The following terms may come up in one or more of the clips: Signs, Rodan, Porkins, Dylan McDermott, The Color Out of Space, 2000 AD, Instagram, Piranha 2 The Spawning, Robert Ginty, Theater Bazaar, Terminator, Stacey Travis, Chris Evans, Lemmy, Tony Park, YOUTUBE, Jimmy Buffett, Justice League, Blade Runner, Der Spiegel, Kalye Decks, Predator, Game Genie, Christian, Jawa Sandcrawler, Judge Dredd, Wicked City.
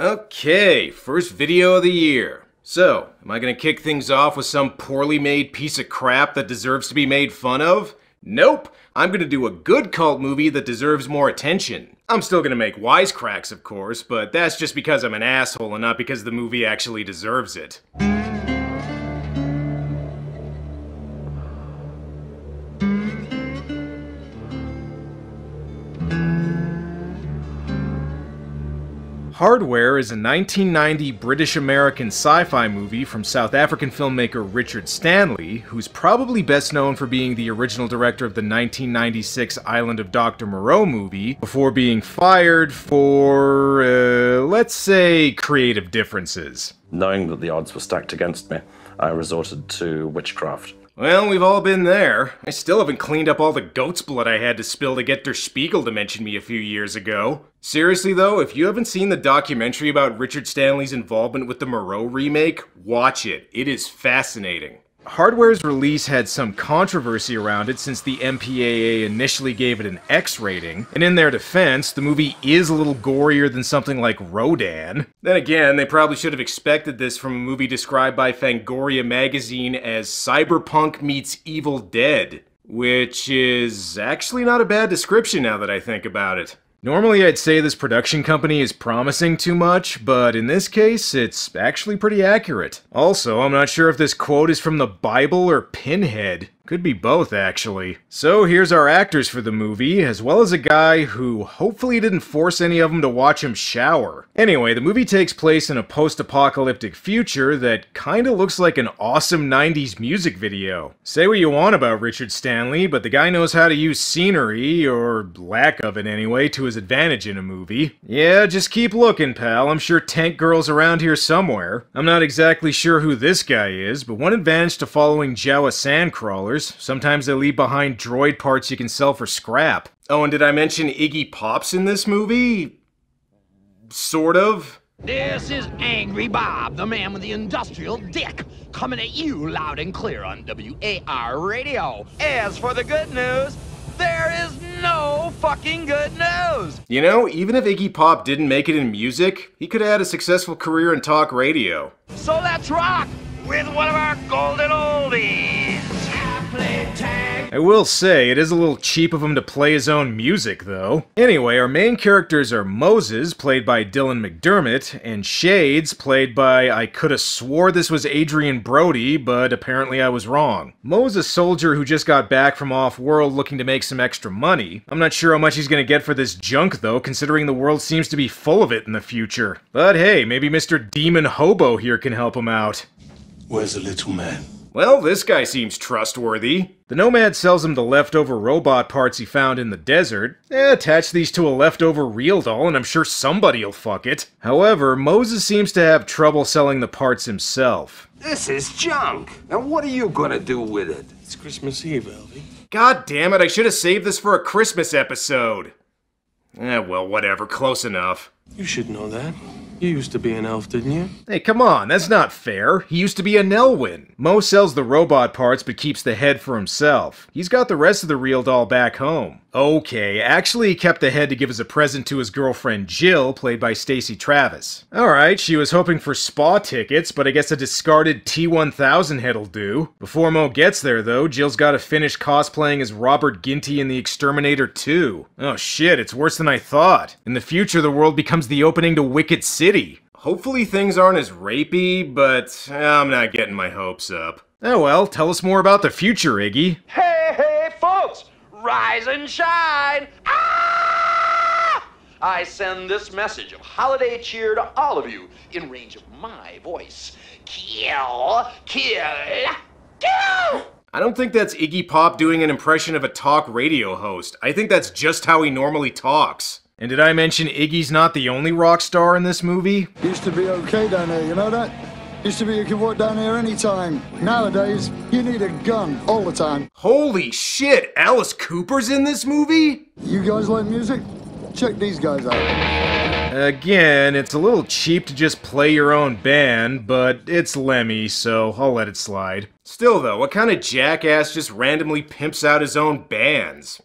Okay, first video of the year. So, am I gonna kick things off with some poorly made piece of crap that deserves to be made fun of? Nope! I'm gonna do a good cult movie that deserves more attention. I'm still gonna make wisecracks, of course, but that's just because I'm an asshole and not because the movie actually deserves it. Hardware is a 1990 British-American sci-fi movie from South African filmmaker Richard Stanley, who's probably best known for being the original director of the 1996 Island of Dr. Moreau movie, before being fired for, let's say, creative differences. Knowing that the odds were stacked against me, I resorted to witchcraft. Well, we've all been there. I still haven't cleaned up all the goat's blood I had to spill to get Der Spiegel to mention me a few years ago. Seriously though, if you haven't seen the documentary about Richard Stanley's involvement with the Moreau remake, watch it. It is fascinating. Hardware's release had some controversy around it since the MPAA initially gave it an X rating, and in their defense, the movie is a little gorier than something like Rodan. Then again, they probably should have expected this from a movie described by Fangoria magazine as cyberpunk meets Evil Dead, which is actually not a bad description now that I think about it. Normally I'd say this production company is promising too much, but in this case, it's actually pretty accurate. Also, I'm not sure if this quote is from the Bible or Pinhead. Could be both, actually. So here's our actors for the movie, as well as a guy who hopefully didn't force any of them to watch him shower. Anyway, the movie takes place in a post-apocalyptic future that kinda looks like an awesome 90s music video. Say what you want about Richard Stanley, but the guy knows how to use scenery, or lack of it anyway, to his advantage in a movie. Yeah, just keep looking, pal. I'm sure tank girl's around here somewhere. I'm not exactly sure who this guy is, but one advantage to following Jawa Sandcrawlers, sometimes they leave behind droid parts you can sell for scrap. Oh, and did I mention Iggy Pop's in this movie? Sort of. This is Angry Bob, the man with the industrial dick, coming at you loud and clear on WAR radio. As for the good news, there is no fucking good news! You know, even if Iggy Pop didn't make it in music, he could have had a successful career in talk radio. So let's rock with one of our golden oldies! I will say, it is a little cheap of him to play his own music, though. Anyway, our main characters are Moses, played by Dylan McDermott, and Shades, played by, I coulda swore this was Adrian Brody, but apparently I was wrong. Mo's a soldier who just got back from off-world looking to make some extra money. I'm not sure how much he's gonna get for this junk, though, considering the world seems to be full of it in the future. But hey, maybe Mr. Demon Hobo here can help him out. Where's the little man? Well, this guy seems trustworthy. The Nomad sells him the leftover robot parts he found in the desert. Attach these to a leftover real doll and I'm sure somebody'll fuck it. However, Moses seems to have trouble selling the parts himself. This is junk! And what are you gonna do with it? It's Christmas Eve, Elvie. God damn it, I should have saved this for a Christmas episode. Well, whatever, close enough. You should know that. You used to be an elf, didn't you? Hey, come on, that's not fair. He used to be an Elwyn. Mo sells the robot parts but keeps the head for himself. He's got the rest of the real doll back home. Okay, actually he kept the head to give as a present to his girlfriend Jill, played by Stacey Travis. Alright, she was hoping for spa tickets, but I guess a discarded T-1000 head'll do. Before Mo gets there though, Jill's gotta finish cosplaying as Robert Ginty in The Exterminator 2. Oh shit, it's worse than I thought. In the future, the world becomes the opening to Wicked City. Hopefully things aren't as rapey, but I'm not getting my hopes up. Oh well, tell us more about the future, Iggy. Hey, hey, folks! Rise and shine! Ah! I send this message of holiday cheer to all of you in range of my voice. Kill! Kill! Kill! I don't think that's Iggy Pop doing an impression of a talk radio host. I think that's just how he normally talks. And did I mention Iggy's not the only rock star in this movie? Used to be okay down here, you know that? Used to be you could walk down here anytime. Nowadays, you need a gun all the time. Holy shit, Alice Cooper's in this movie? You guys like music? Check these guys out. Again, it's a little cheap to just play your own band, but it's Lemmy, so I'll let it slide. Still though, what kind of jackass just randomly pimps out his own bands?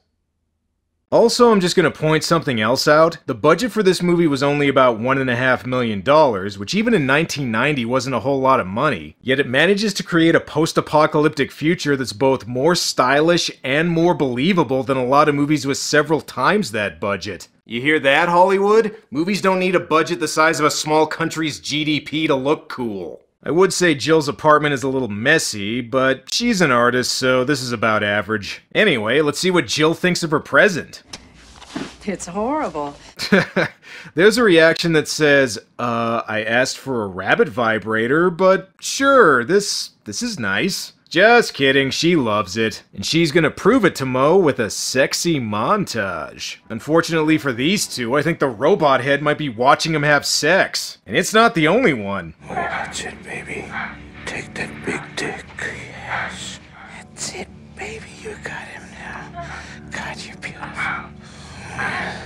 Also, I'm just gonna point something else out. The budget for this movie was only about $1.5 million, which even in 1990 wasn't a whole lot of money, yet it manages to create a post-apocalyptic future that's both more stylish and more believable than a lot of movies with several times that budget. You hear that, Hollywood? Movies don't need a budget the size of a small country's GDP to look cool. I would say Jill's apartment is a little messy, but she's an artist, so this is about average. Anyway, let's see what Jill thinks of her present. It's horrible. There's a reaction that says, I asked for a rabbit vibrator, but sure, this is nice. Just kidding, she loves it. And she's gonna prove it to Mo with a sexy montage. Unfortunately for these two, I think the robot head might be watching them have sex. And it's not the only one. Oh, that's it, baby. Take that big dick. Yes. That's it, baby. You got him now. God, you're beautiful. Yeah,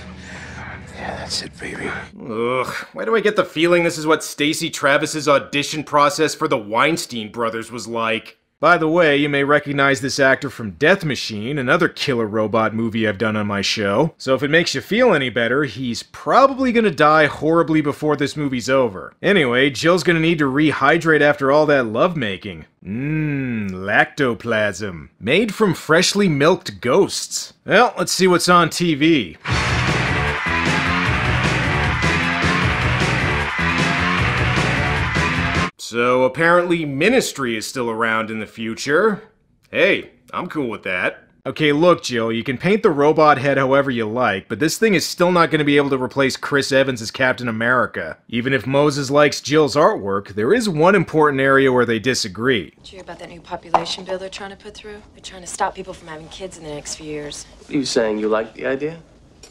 that's it, baby. Ugh, why do I get the feeling this is what Stacey Travis's audition process for the Weinstein Brothers was like? By the way, you may recognize this actor from Death Machine, another killer robot movie I've done on my show. So if it makes you feel any better, he's probably gonna die horribly before this movie's over. Anyway, Jill's gonna need to rehydrate after all that lovemaking. Lactoplasm. Made from freshly milked ghosts. Well, let's see what's on TV. So apparently Ministry is still around in the future. Hey, I'm cool with that. Okay, look, Jill, you can paint the robot head however you like, but this thing is still not going to be able to replace Chris Evans as Captain America. Even if Moses likes Jill's artwork, there is one important area where they disagree. Did you hear about that new population bill they're trying to put through? They're trying to stop people from having kids in the next few years. Are you saying you like the idea?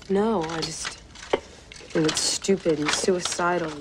No, I think it's stupid and suicidal.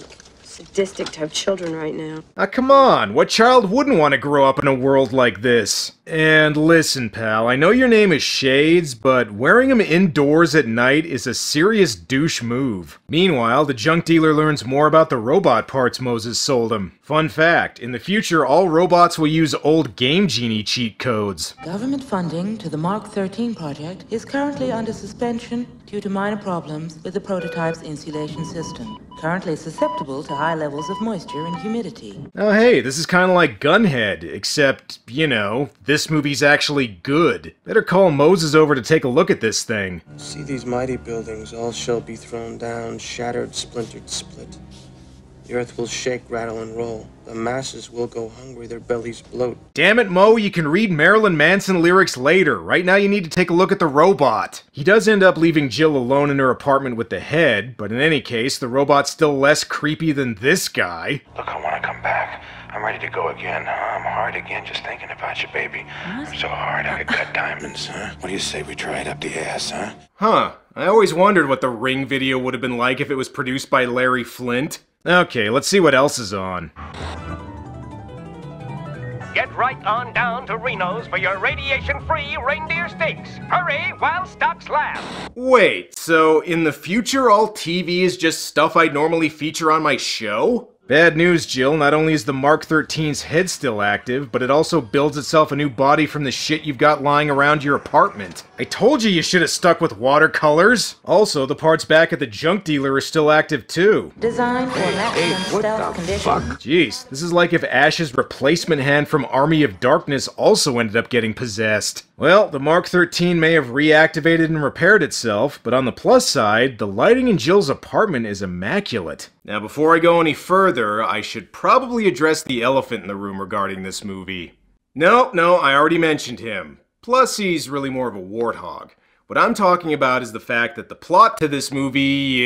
Sadistic to have children right now. Ah, come on! What child wouldn't want to grow up in a world like this? And listen, pal, I know your name is Shades, but wearing them indoors at night is a serious douche move. Meanwhile, the junk dealer learns more about the robot parts Moses sold him. Fun fact, in the future, all robots will use old Game Genie cheat codes. Government funding to the Mark 13 project is currently under suspension due to minor problems with the prototype's insulation system, currently susceptible to high levels of moisture and humidity. Oh hey, this is kind of like Gunhead, except, you know, this movie's actually good. Better call Moses over to take a look at this thing. See these mighty buildings, all shall be thrown down, shattered, splintered, split. The earth will shake, rattle, and roll. The masses will go hungry, their bellies bloat. Damn it, Mo, you can read Marilyn Manson lyrics later. Right now you need to take a look at the robot. He does end up leaving Jill alone in her apartment with the head, but in any case, the robot's still less creepy than this guy. Look, I want to come back. I'm ready to go again. I'm hard again just thinking about you, baby. I'm so hard I could cut diamonds, huh? What do you say we try it up the ass, huh? Huh. I always wondered what the Ring video would have been like if it was produced by Larry Flint. Okay, let's see what else is on. Get right on down to Reno's for your radiation-free reindeer steaks. Hurry while stocks last. Wait, so in the future all TV is just stuff I'd normally feature on my show? Bad news, Jill. Not only is the Mark 13's head still active, but it also builds itself a new body from the shit you've got lying around your apartment. I told you you should have stuck with watercolors. Also, the parts back at the junk dealer are still active, too. Design for maximum stealth condition. Fuck? Jeez, this is like if Ash's replacement hand from Army of Darkness also ended up getting possessed. Well, the Mark 13 may have reactivated and repaired itself, but on the plus side, the lighting in Jill's apartment is immaculate. Now, before I go any further, I should probably address the elephant in the room regarding this movie. No, I already mentioned him. Plus, he's really more of a warthog. What I'm talking about is the fact that the plot to this movie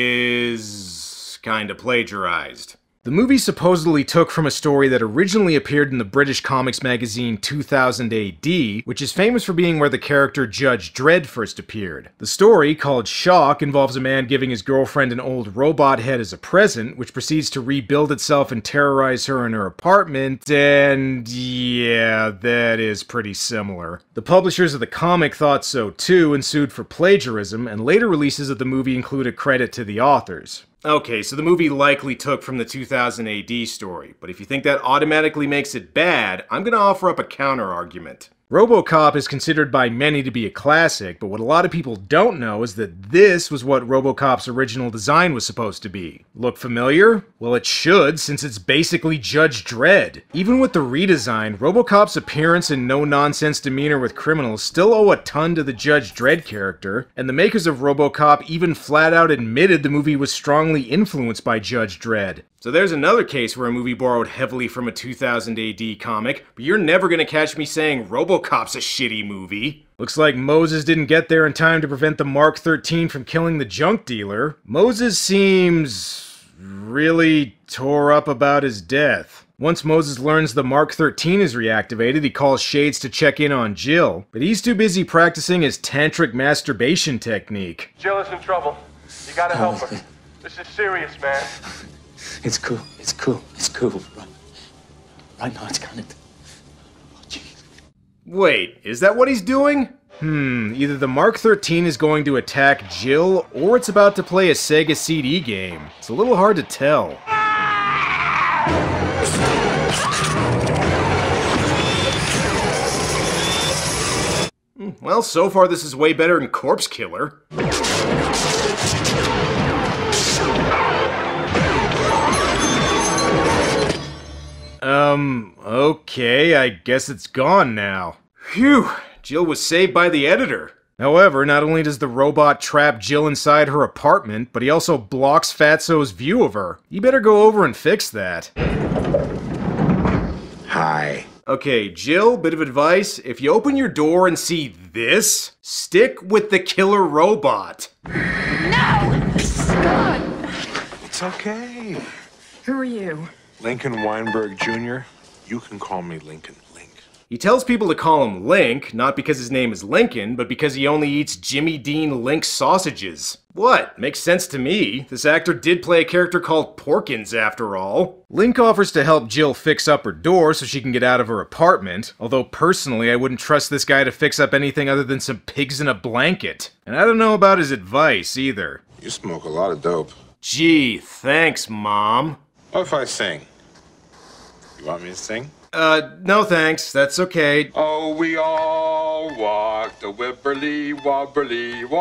is kinda plagiarized. The movie supposedly took from a story that originally appeared in the British comics magazine 2000 AD, which is famous for being where the character Judge Dredd first appeared. The story, called Shock, involves a man giving his girlfriend an old robot head as a present, which proceeds to rebuild itself and terrorize her in her apartment, and yeah, that is pretty similar. The publishers of the comic thought so too and sued for plagiarism, and later releases of the movie include a credit to the authors. Okay, so the movie likely took from the 2000 AD story, but if you think that automatically makes it bad, I'm gonna offer up a counter-argument. RoboCop is considered by many to be a classic, but what a lot of people don't know is that this was what RoboCop's original design was supposed to be. Look familiar? Well, it should, since it's basically Judge Dredd. Even with the redesign, RoboCop's appearance and no-nonsense demeanor with criminals still owe a ton to the Judge Dredd character, and the makers of RoboCop even flat-out admitted the movie was strongly influenced by Judge Dredd. So there's another case where a movie borrowed heavily from a 2000 AD comic, but you're never gonna catch me saying RoboCop's a shitty movie. Looks like Moses didn't get there in time to prevent the Mark 13 from killing the junk dealer. Moses seems really tore up about his death. Once Moses learns the Mark 13 is reactivated, he calls Shades to check in on Jill, but he's too busy practicing his tantric masturbation technique. Jill is in trouble. You gotta help her. This is serious, man. It's cool, it's cool, it's cool. Right now, it's kind of... Oh, jeez. Wait, is that what he's doing? Either the Mark 13 is going to attack Jill, or it's about to play a Sega CD game. It's a little hard to tell. Well, so far this is way better than Corpse Killer. Okay, I guess it's gone now. Phew, Jill was saved by the editor. However, not only does the robot trap Jill inside her apartment, but he also blocks Fatso's view of her. You better go over and fix that. Hi. Okay, Jill, bit of advice. If you open your door and see this, stick with the killer robot. No! God! It's okay. Who are you? Lincoln Weinberg Jr., you can call me Lincoln. Link. He tells people to call him Link, not because his name is Lincoln, but because he only eats Jimmy Dean Link sausages. What? Makes sense to me. This actor did play a character called Porkins, after all. Link offers to help Jill fix up her door so she can get out of her apartment, although personally I wouldn't trust this guy to fix up anything other than some pigs in a blanket. And I don't know about his advice, either. You smoke a lot of dope. Gee, thanks, Mom. What if I sing? You want me to sing? No thanks, that's okay. Oh, we all walk the wibberly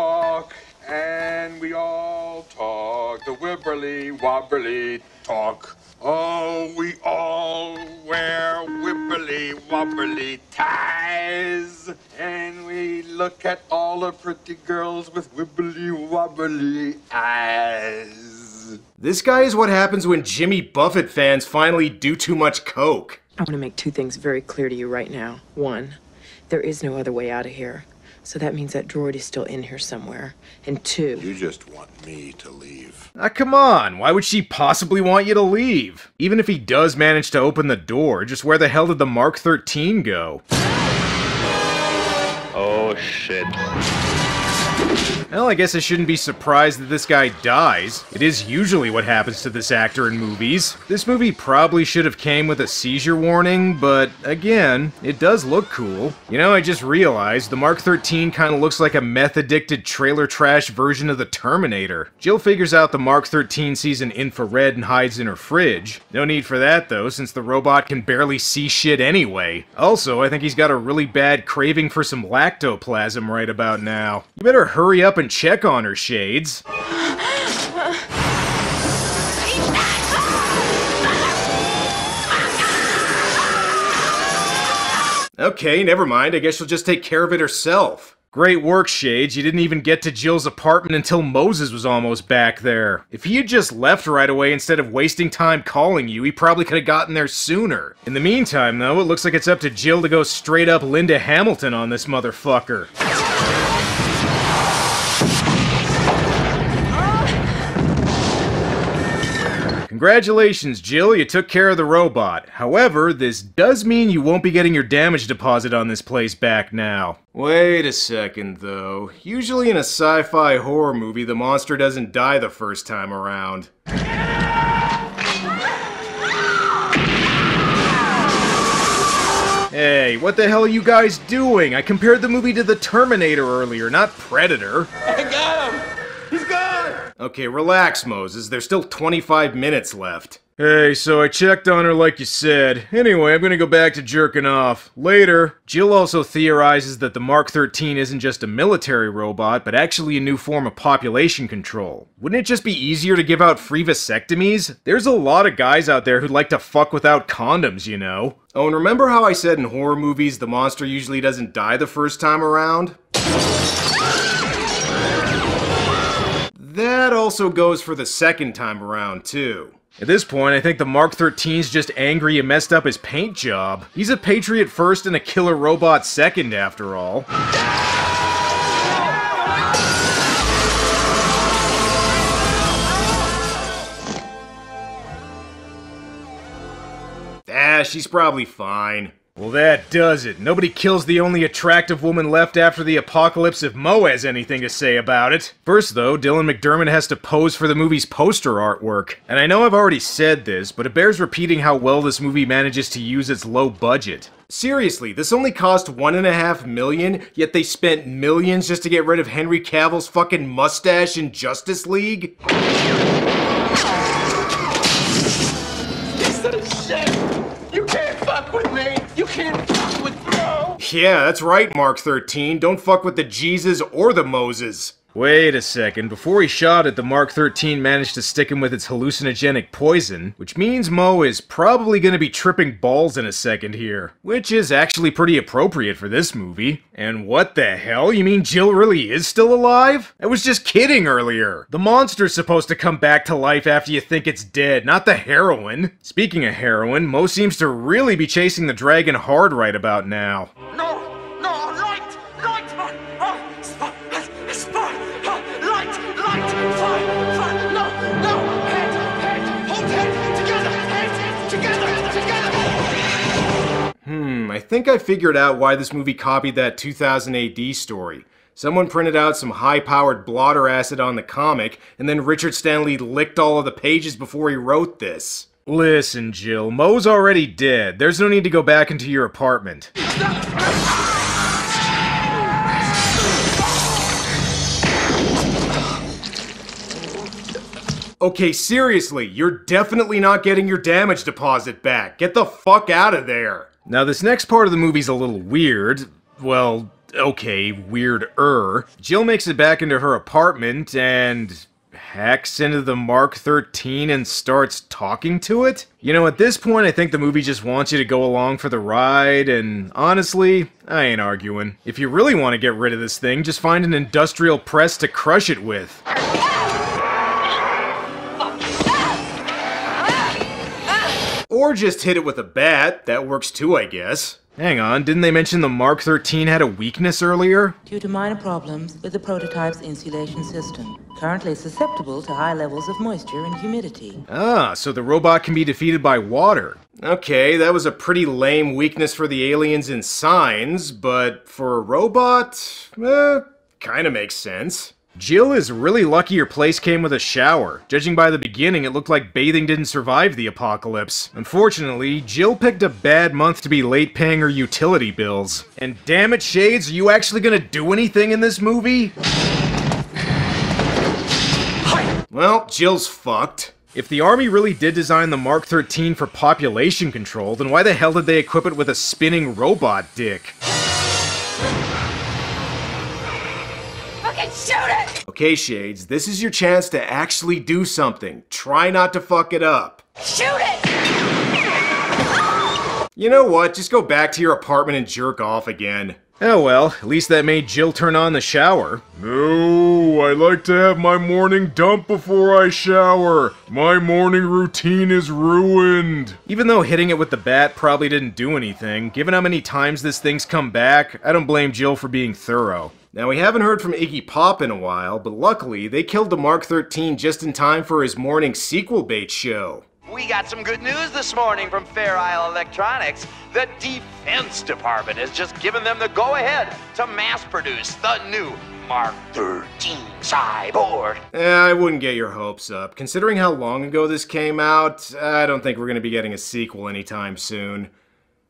walk, and we all talk the wibberly talk. Oh, we all wear wibberly ties, and we look at all the pretty girls with wibberly eyes. This guy is what happens when Jimmy Buffett fans finally do too much coke. I want to make two things very clear to you right now. One, there is no other way out of here. So that means that droid is still in here somewhere. And two... You just want me to leave. Ah, come on! Why would she possibly want you to leave? Even if he does manage to open the door, just where the hell did the Mark 13 go? Oh, shit. Well, I guess I shouldn't be surprised that this guy dies. It is usually what happens to this actor in movies. This movie probably should have came with a seizure warning, but again, it does look cool. You know, I just realized the Mark 13 kind of looks like a meth-addicted trailer trash version of the Terminator. Jill figures out the Mark 13 sees an infrared and hides in her fridge. No need for that, though, since the robot can barely see shit anyway. Also, I think he's got a really bad craving for some lactoplasm right about now. You better hurry up and check on her, Shades. Okay, never mind. I guess she'll just take care of it herself. Great work, Shades. You didn't even get to Jill's apartment until Moses was almost back there. If he had just left right away instead of wasting time calling you, he probably could have gotten there sooner. In the meantime, though, it looks like it's up to Jill to go straight up Linda Hamilton on this motherfucker. Congratulations, Jill, you took care of the robot. However, this does mean you won't be getting your damage deposit on this place back now. Wait a second, though. Usually in a sci-fi horror movie, the monster doesn't die the first time around. Hey, what the hell are you guys doing? I compared the movie to The Terminator earlier, not Predator. I got him! He's gone! Okay, relax, Moses. There's still 25 minutes left. Hey, so I checked on her like you said. Anyway, I'm gonna go back to jerking off. Later. Jill also theorizes that the Mark 13 isn't just a military robot, but actually a new form of population control. Wouldn't it just be easier to give out free vasectomies? There's a lot of guys out there who'd like to fuck without condoms, you know. Oh, and remember how I said in horror movies the monster usually doesn't die the first time around? That also goes for the second time around, too. At this point, I think the Mark 13's just angry and messed up his paint job. He's a patriot first and a killer robot second, after all. Ah, she's probably fine. Well, that does it. Nobody kills the only attractive woman left after the apocalypse if Mo has anything to say about it. First, though, Dylan McDermott has to pose for the movie's poster artwork. And I know I've already said this, but it bears repeating how well this movie manages to use its low budget. Seriously, this only cost $1.5 million, yet they spent millions just to get rid of Henry Cavill's fucking mustache in Justice League? Yeah, that's right, Mark 13. Don't fuck with the Jesus or the Moses. Wait a second. Before he shot it, the Mark 13 managed to stick him with its hallucinogenic poison, which means Mo is probably going to be tripping balls in a second here, which is actually pretty appropriate for this movie. And what the hell? You mean Jill really is still alive? I was just kidding earlier. The monster's supposed to come back to life after you think it's dead, not the heroine. Speaking of heroine, Mo seems to really be chasing the dragon hard right about now. I think I figured out why this movie copied that 2000 AD story. Someone printed out some high-powered blotter acid on the comic, and then Richard Stanley licked all of the pages before he wrote this. Listen, Jill, Mo's already dead. There's no need to go back into your apartment. Okay, seriously, you're definitely not getting your damage deposit back. Get the fuck out of there. Now, this next part of the movie's a little weird. Well, okay, weirder. Jill makes it back into her apartment and hacks into the Mark 13 and starts talking to it? You know, at this point, I think the movie just wants you to go along for the ride, and honestly, I ain't arguing. If you really want to get rid of this thing, just find an industrial press to crush it with. Or just hit it with a bat. That works too, I guess. Hang on, didn't they mention the Mark 13 had a weakness earlier? Due to minor problems with the prototype's insulation system. Currently susceptible to high levels of moisture and humidity. Ah, so the robot can be defeated by water. Okay, that was a pretty lame weakness for the aliens in Signs, but for a robot, kinda makes sense. Jill is really lucky her place came with a shower. Judging by the beginning, it looked like bathing didn't survive the apocalypse. Unfortunately, Jill picked a bad month to be late paying her utility bills. And damn it, Shades, are you actually gonna do anything in this movie? Well, Jill's fucked. If the Army really did design the Mark 13 for population control, then why the hell did they equip it with a spinning robot dick? Shoot it! Okay, Shades, this is your chance to actually do something. Try not to fuck it up. Shoot it! You know what? Just go back to your apartment and jerk off again. Oh well, at least that made Jill turn on the shower. No, I like to have my morning dump before I shower. My morning routine is ruined. Even though hitting it with the bat probably didn't do anything, given how many times this thing's come back, I don't blame Jill for being thorough. Now, we haven't heard from Iggy Pop in a while, but luckily, they killed the Mark 13 just in time for his morning sequel bait show. We got some good news this morning from Fair Isle Electronics. The Defense Department has just given them the go-ahead to mass-produce the new Mark 13 cyborg. I wouldn't get your hopes up. Considering how long ago this came out, I don't think we're going to be getting a sequel anytime soon.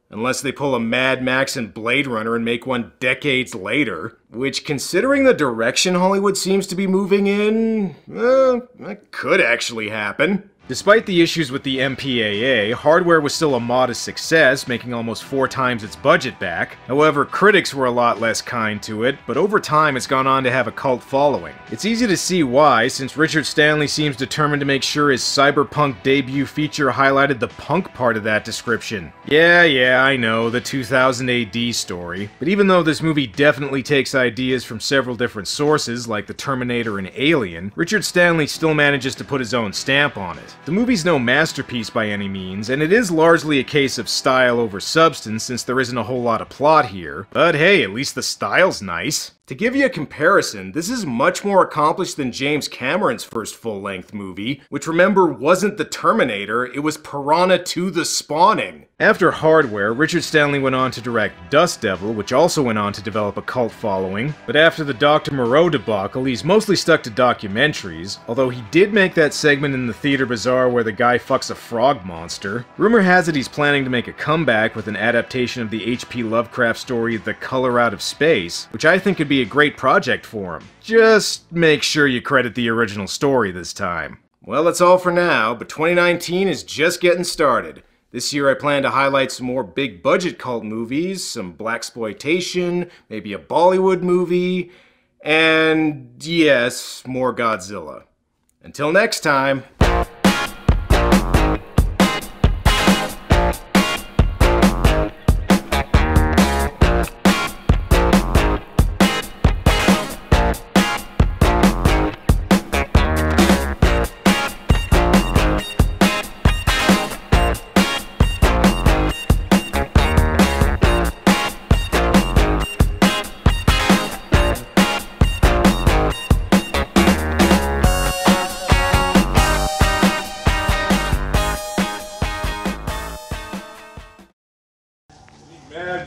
Unless they pull a Mad Max and Blade Runner and make one decades later. Which, considering the direction Hollywood seems to be moving in, that could actually happen. Despite the issues with the MPAA, Hardware was still a modest success, making almost 4 times its budget back. However, critics were a lot less kind to it, but over time it's gone on to have a cult following. It's easy to see why, since Richard Stanley seems determined to make sure his cyberpunk debut feature highlighted the punk part of that description. Yeah, I know, the 2000 AD story. But even though this movie definitely takes ideas from several different sources, like the Terminator and Alien, Richard Stanley still manages to put his own stamp on it. The movie's no masterpiece by any means, and it is largely a case of style over substance since there isn't a whole lot of plot here, but hey, at least the style's nice. To give you a comparison, this is much more accomplished than James Cameron's first full-length movie, which remember wasn't The Terminator, it was Piranha 2: The Spawning. After Hardware, Richard Stanley went on to direct Dust Devil, which also went on to develop a cult following, but after the Dr. Moreau debacle, he's mostly stuck to documentaries, although he did make that segment in the Theater Bazaar where the guy fucks a frog monster. Rumor has it he's planning to make a comeback with an adaptation of the H.P. Lovecraft story The Color Out of Space, which I think could be a great project for him. Just make sure you credit the original story this time. Well, that's all for now, but 2019 is just getting started. This year I plan to highlight some more big budget cult movies, some blaxploitation, maybe a Bollywood movie, and yes, more Godzilla. Until next time!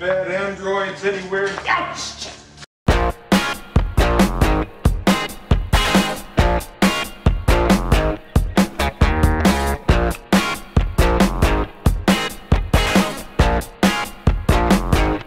Bad androids anywhere. Ouch!